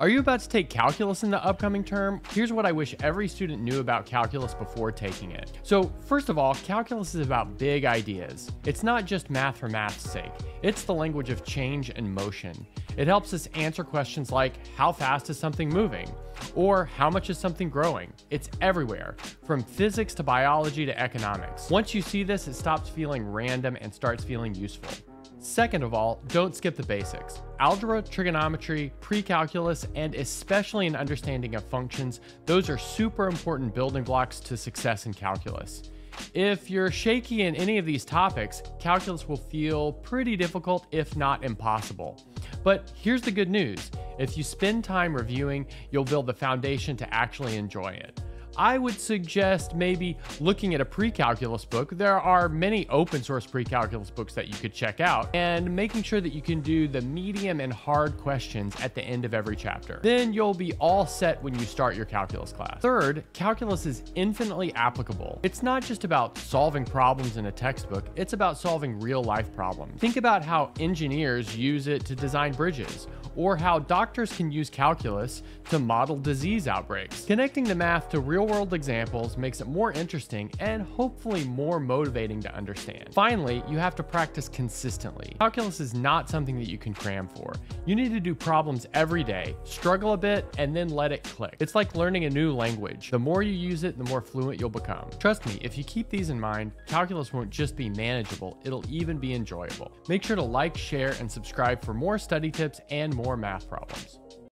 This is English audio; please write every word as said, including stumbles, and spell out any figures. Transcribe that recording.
Are you about to take calculus in the upcoming term? Here's what I wish every student knew about calculus before taking it. So first of all, calculus is about big ideas. It's not just math for math's sake. It's the language of change and motion. It helps us answer questions like, how fast is something moving? Or how much is something growing? It's everywhere, from physics to biology to economics. Once you see this, it stops feeling random and starts feeling useful. Second of all, don't skip the basics. Algebra, trigonometry, pre-calculus, and especially an understanding of functions, those are super important building blocks to success in calculus. If you're shaky in any of these topics, calculus will feel pretty difficult, if not impossible. But here's the good news. If you spend time reviewing, you'll build the foundation to actually enjoy it. I would suggest maybe looking at a pre-calculus book. There are many open source pre-calculus books that you could check out, and making sure that you can do the medium and hard questions at the end of every chapter. Then you'll be all set when you start your calculus class. Third, calculus is infinitely applicable. It's not just about solving problems in a textbook, it's about solving real life problems. Think about how engineers use it to design bridges, or how doctors can use calculus to model disease outbreaks. Connecting the math to real world examples makes it more interesting and hopefully more motivating to understand. Finally, you have to practice consistently. Calculus is not something that you can cram for. You need to do problems every day, struggle a bit, and then let it click. It's like learning a new language. The more you use it, the more fluent you'll become. Trust me, if you keep these in mind, calculus won't just be manageable, it'll even be enjoyable. Make sure to like, share, and subscribe for more study tips and more math problems.